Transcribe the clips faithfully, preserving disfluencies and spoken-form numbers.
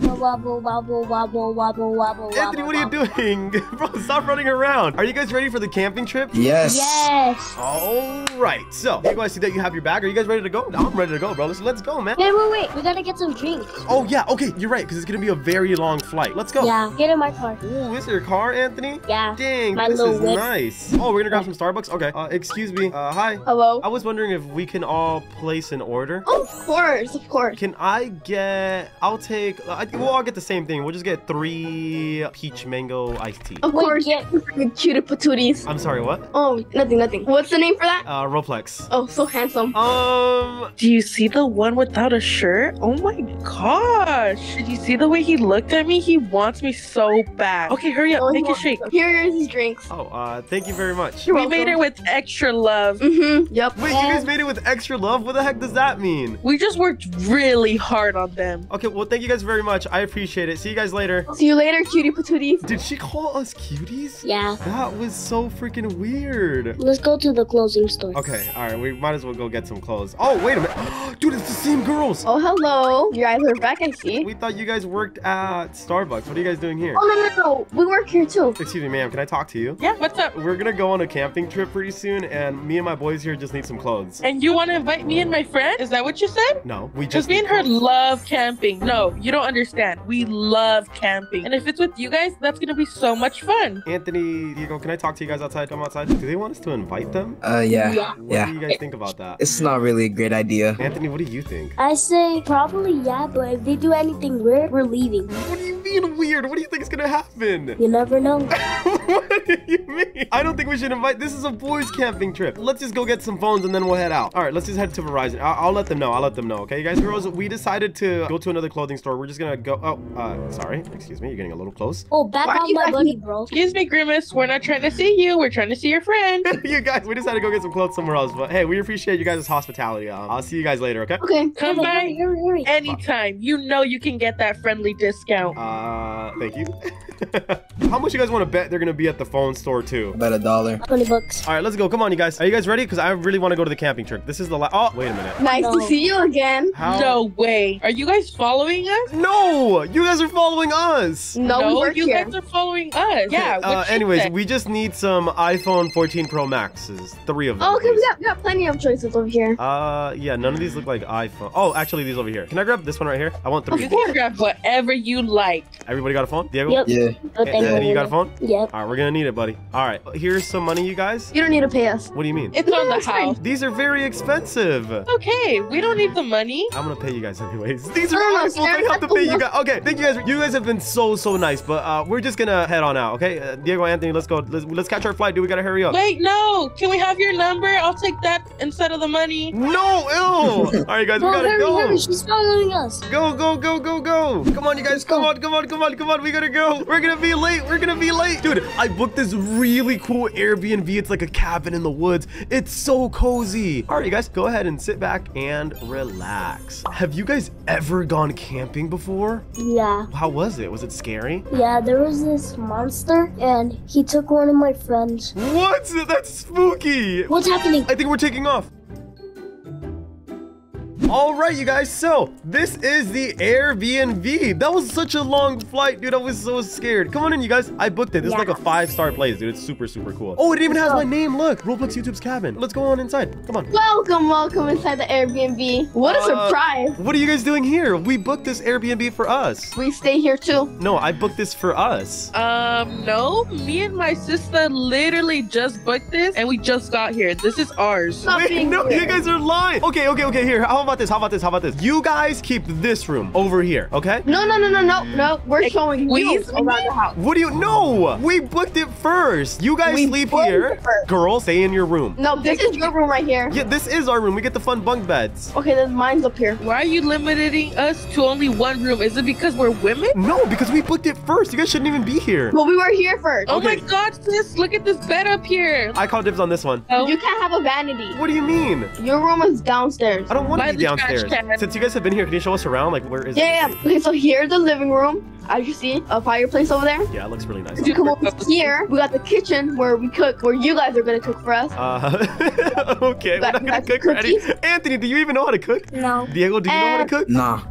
Wobble, wobble, wobble, wobble, wobble, Anthony, what are you doing? Bro, stop running around. Are you guys ready for the camping trip? Yes. Yes. All right. So, you guys see that you have your bag? Are you guys ready to go? No, I'm ready to go, bro. Let's, let's go, man. Wait, wait, wait. We got to get some drinks. Oh, yeah. Okay, you're right, because it's going to be a very long flight. Let's go. Yeah, get in my car. Ooh, is your car, Anthony? Yeah. Dang, my this is whip. Nice. Oh, we're going to grab some Starbucks? Okay. Uh, excuse me. Uh, hi. Hello. I was wondering if we can all place an order. Oh, of course. Of course. Can I get... I'll take... Uh, I think we'll all get the same thing. We'll just get three peach mango iced tea. Of course, yeah. Cutie patooties. I'm sorry, what? Oh, nothing, nothing. What's the name for that? Uh, Roplex. Oh, so handsome. Um. Do you see the one without a shirt? Oh my gosh. Did you see the way he looked at me? He wants me so bad. Okay, hurry up. Oh, make a shake. Here are his drinks. Oh, uh, thank you very much. You're we welcome. Made it with extra love. Mm-hmm. Yep. Wait, yeah. You guys made it with extra love? What the heck does that mean? We just worked really hard on them. Okay, well, thank you guys very much. I appreciate it. See you guys later. See you later, cutie patooties. Did she call us cuties? Yeah. That was so freaking weird. Let's go to the clothing store. Okay, all right. We might as well go get some clothes. Oh, wait a minute. Dude, it's the same girls. Oh, hello. You guys are back, I see. We thought you guys worked at Starbucks. What are you guys doing here? Oh, no, no, no. We work here, too. Excuse me, ma'am. Can I talk to you? Yeah, what's up? We're going to go on a camping trip pretty soon, and me and my boys here just need some clothes. And you want to invite me and my friend? Is that what you said? No, we just me and her love camping. No, you don't understand. We love camping. And if it's with you guys, that's going to be so much fun. Anthony, Diego, can I talk to you guys outside? Come outside. Do they want us to invite them? Uh, yeah. Yeah. What yeah. do you guys think about that? It's not really a great idea. Anthony, what do you think? I say probably yeah, but if they do anything weird, we're leaving. What do you mean weird? What do you think is going to happen? You never know. What do you mean? I don't think we should invite. This is a boys camping trip. Let's just go get some phones and then we'll head out. All right, let's just head to Verizon. I I'll let them know. I'll let them know. Okay, you guys, girls, we decided to go to another clothing store. We're just going to go. Oh, uh, sorry. Excuse me. You're getting a little close. Oh, back on my buddy, bro. Excuse me, Grimace. We're not trying to see you. We're trying to see your friend. You guys, we decided to go get some clothes somewhere else. But hey, we appreciate you guys' hospitality. Um, I'll see you guys later. Okay. Okay. Come by anytime. You know you can get that friendly discount. Uh, thank you. How much you guys want to bet they're going to be at the phone store too? About a dollar. twenty bucks. All right, let's go. Come on, you guys. Are you guys ready? Because I really want to go to the camping trip. This is the last. Oh, wait a minute. Nice no. to see you again. How? No way. Are you guys following us? No, you guys are following us. No, no we're you here. guys are following us. Yeah. Uh, anyways, say? we just need some iPhone fourteen Pro Maxes. Three of them. Oh, okay. We got, we got plenty of choices over here. Uh, yeah. None of these look like iPhone. Oh, actually, these over here. Can I grab this one right here? I want three. You can grab whatever you like. Everybody got a phone? Diego? Yep. Yeah. Oh, thank you. You got a phone? Yep. All right, we're gonna need it, buddy. All right, here's some money, you guys. You don't need to pay us. What do you mean? It's on the house. These are very expensive. Okay, we don't need the money. I'm gonna pay you guys anyways. These are oh, nice. I have to pay you guys. Okay, thank you guys. You guys have been so so nice, but uh, we're just gonna head on out. Okay, uh, Diego, Anthony, let's go. Let's, let's catch our flight, dude. We gotta hurry up. Wait, no. Can we have your number? I'll take that instead of the money. No, ew. All right, guys, no, we gotta hurry, go. Hurry. She's following us. Go go go go go. Come on, you guys. Come on, come on, come on, come on. We gotta go. We're gonna be late. We're gonna be late. Dude, I booked this really cool Airbnb. It's like a cabin in the woods. It's so cozy. All right, you guys, go ahead and sit back and relax. Have you guys ever gone camping before? Yeah. How was it? Was it scary? Yeah, there was this monster and he took one of my friends. What? That's spooky. What's happening? I think we're taking off. All right, you guys, so this is the Airbnb. That was such a long flight, dude. I was so scared. Come on in, you guys. I booked it. This yeah. is like a five-star place, dude. It's super, super cool. Oh, it even has my name. Look, Roblox YouTube's cabin. Let's go on inside. Come on. Welcome, welcome inside the Airbnb. What a uh, surprise. What are you guys doing here? We booked this Airbnb for us. We stay here, too. No, I booked this for us. Um, no. Me and my sister literally just booked this, and we just got here. This is ours. Stop Wait, being no, weird. You guys are lying. Okay, okay, okay. Here, how about this? How about this? How about this? You guys keep this room over here, okay? No, no, no, no, no, no. We're showing you around the house. What do you? No, we booked it first. You guys we sleep here. Girl, stay in your room. No, this is your room right here. Yeah, this is our room. We get the fun bunk beds. Okay, then mine's up here. Why are you limiting us to only one room? Is it because we're women? No, because we booked it first. You guys shouldn't even be here. Well, we were here first. Oh okay. my God, sis, look at this bed up here. I call dibs on this one. Oh. You can't have a vanity. What do you mean? Your room is downstairs. I don't want to be downstairs. Since you guys have been here, can you show us around? Like, where is yeah, it? Yeah, okay, so here's the living room. As you see, a fireplace over there. Yeah, it looks really nice. If you come over here, we got the kitchen where we cook, where you guys are going to cook for us. Uh, okay, we're not going to cook for any. Anthony, do you even know how to cook? No. Diego, do you uh, know how to cook? Nah.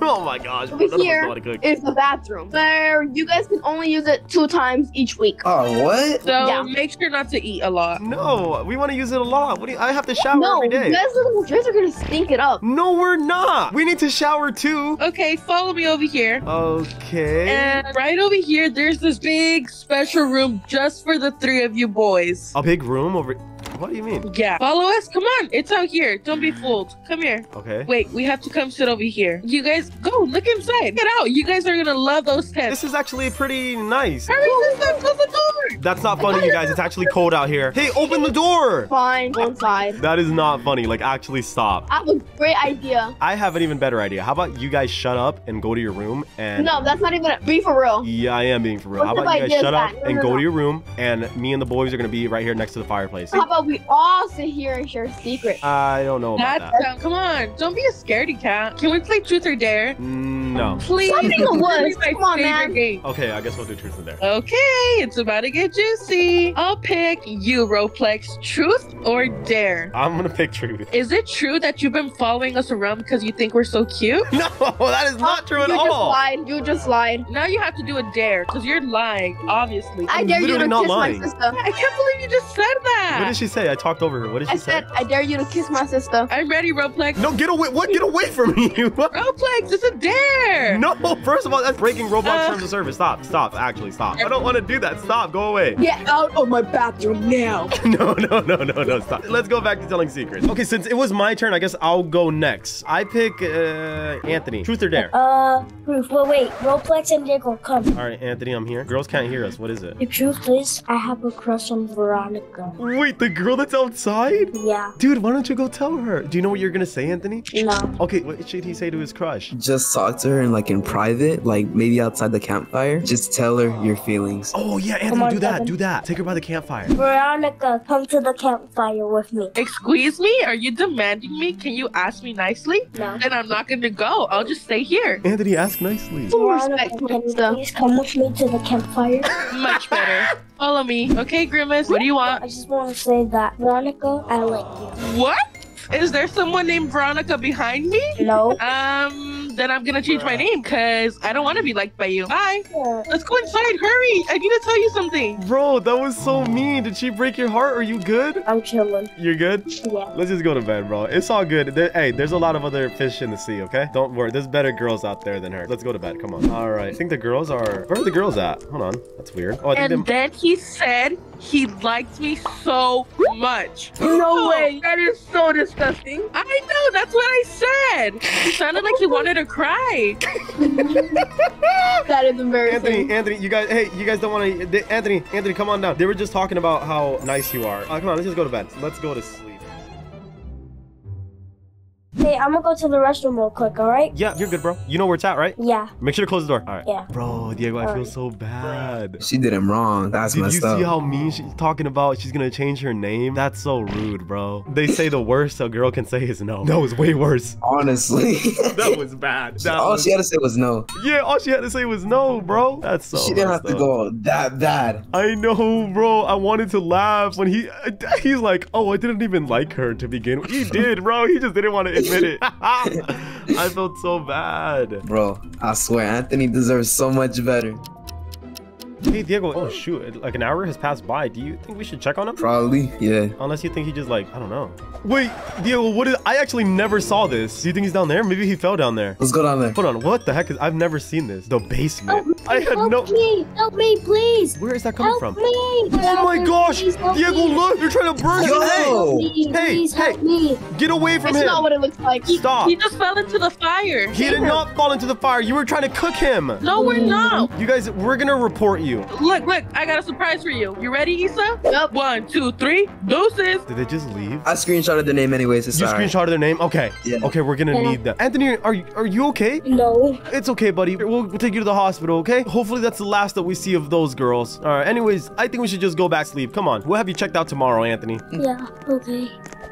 Oh my gosh. Over here is the bathroom, where you guys can only use it two times each week. Oh, what? So yeah. Make sure not to eat a lot. No, we want to use it a lot. What do you, I have to shower no, every day. No, you guys, you guys are going to stink it up. No, we're not. We need to shower too. Okay, follow me over here. Okay. And right over here, there's this big special room just for the three of you boys. A big room over... What do you mean? Yeah. Follow us. Come on. It's out here. Don't be fooled. Come here. Okay. Wait, we have to come sit over here. You guys, go. Look inside. Get out. You guys are going to love those tents. This is actually pretty nice. Hurry, sister. Close the door. That's not funny, you guys. It's actually cold out here. Hey, open the door. Fine. Go inside. That is not funny. Like, actually stop. I have a great idea. I have an even better idea. How about you guys shut up and go to your room and... No, that's not even... A... Be for real. Yeah, I am being for real. What's How about you guys shut up no, and no, go no. to your room and me and the boys are going to be right here next to the fireplace. How about we all sit here and share secrets? I don't know about That's that. Um, come on. Don't be a scaredy cat. Can we play Truth or Dare? No. Please. Come on, man. Game. Okay, I guess we'll do Truth or Dare. Okay, it's about to get juicy. I'll pick you, Roplex. Truth or Dare? I'm going to pick Truth. Is it true that you've been following us around because you think we're so cute? No, that is not oh, true at all. You just lied. You just lied. Now you have to do a dare because you're lying, obviously. I I'm dare you to not kiss lying. my sister. I can't believe you just said that. What did she say? I talked over her. What did she I say? I said, I dare you to kiss my sister. I'm ready, Roplex. No, get away. What? Get away from me. Roplex, it's a dare. No, first of all, that's breaking Roblox uh, terms of service. Stop, stop, actually, stop. I don't want to do that. Stop, go away. Get out of my bathroom now. no, no, no, no, no, stop. Let's go back to telling secrets. Okay, since it was my turn, I guess I'll go next. I pick uh, Anthony. Truth or dare? Uh, truth. Well, wait, Roplex and Nickel, come. All right, Anthony, I'm here. Girls can't hear us. What is it? The truth is, I have a crush on Veronica. Wait, the girl that's outside? Yeah. Dude, why don't you go tell her? Do you know what you're gonna say, Anthony? No. Okay, what should he say to his crush? Just talk to her and like in private, like maybe outside the campfire. Just tell her your feelings. Oh yeah, Anthony, on, do that, Kevin. do that. Take her by the campfire. Veronica, come to the campfire with me. Excuse me? Are you demanding me? Can you ask me nicely? No. Then I'm not gonna go. I'll just stay here. Anthony, ask nicely. Veronica, can you please come with me to the campfire? Much better. Follow me. Okay, Grimace, what do you want? I just want to say that, Veronica, I like you. What? Is there someone named Veronica behind me? No. Um, then I'm gonna change my name because I don't want to be liked by you. Bye. Yeah. Let's go inside. Hurry. I need to tell you something. Bro, that was so mean. Did she break your heart? Are you good? I'm chilling. You're good? Yeah. Let's just go to bed, bro. It's all good. There, hey, there's a lot of other fish in the sea, okay? Don't worry. There's better girls out there than her. Let's go to bed. Come on. All right. I think the girls are... Where are the girls at? Hold on. That's weird. Oh, I think and then he said he liked me so much. No way. That is so disgusting. Disgusting. I know, that's what I said. He sounded like he wanted to cry. That is embarrassing. Anthony, Anthony, you guys, hey, you guys don't want to, Anthony, Anthony, come on down. They were just talking about how nice you are. Uh, come on, let's just go to bed. Let's go to sleep. Hey, I'm gonna go to the restroom real quick, all right? Yeah, you're good, bro. You know where it's at, right? Yeah. Make sure to close the door. All right. Yeah. Bro, Diego, I all feel right. so bad. She did him wrong. That's Did messed you up. See how mean she's talking about she's gonna change her name? That's so rude, bro. They say the worst a girl can say is no. No is way worse. Honestly. That was bad. That all was... she had to say was no. Yeah, all she had to say was no, bro. That's so She didn't have up. to go that bad. I know, bro. I wanted to laugh when he, he's like, oh, I didn't even like her to begin with. He did, bro. He just didn't want to admit it. I felt so bad. Bro, I swear, Anthony deserves so much better. Hey, Diego. Oh, shoot. Like an hour has passed by. Do you think we should check on him? Probably, yeah. Unless you think he just like, I don't know. Wait, Diego, what is... I actually never saw this. Do you think he's down there? Maybe he fell down there. Let's go down there. Hold on. What the heck is... I've never seen this. The basement. Oh, I had help no... Help me. Help me, please. Where is that coming help from? Me. Oh, help my gosh. Please, Diego, me. Look. You're trying to burn his head. Hey, please, hey. Help me. Get away from That's him. That's not what it looks like. He, Stop. He just fell into the fire. He did not fall into the fire. You were trying to cook him. No, we're not. You guys, we're going to report you. Look, look, I got a surprise for you. You ready, Issa? Yep. One, two, three. Doses. Did they just leave? I screenshotted their name anyways. It's you sorry. screenshotted their name? Okay. Yeah. Okay, we're going to yeah. need that. Anthony, are you, are you okay? No. It's okay, buddy. We'll, we'll take you to the hospital, okay? Hopefully, that's the last that we see of those girls. All right. Anyways, I think we should just go back sleep. Come on. We'll have you checked out tomorrow, Anthony. Yeah, okay.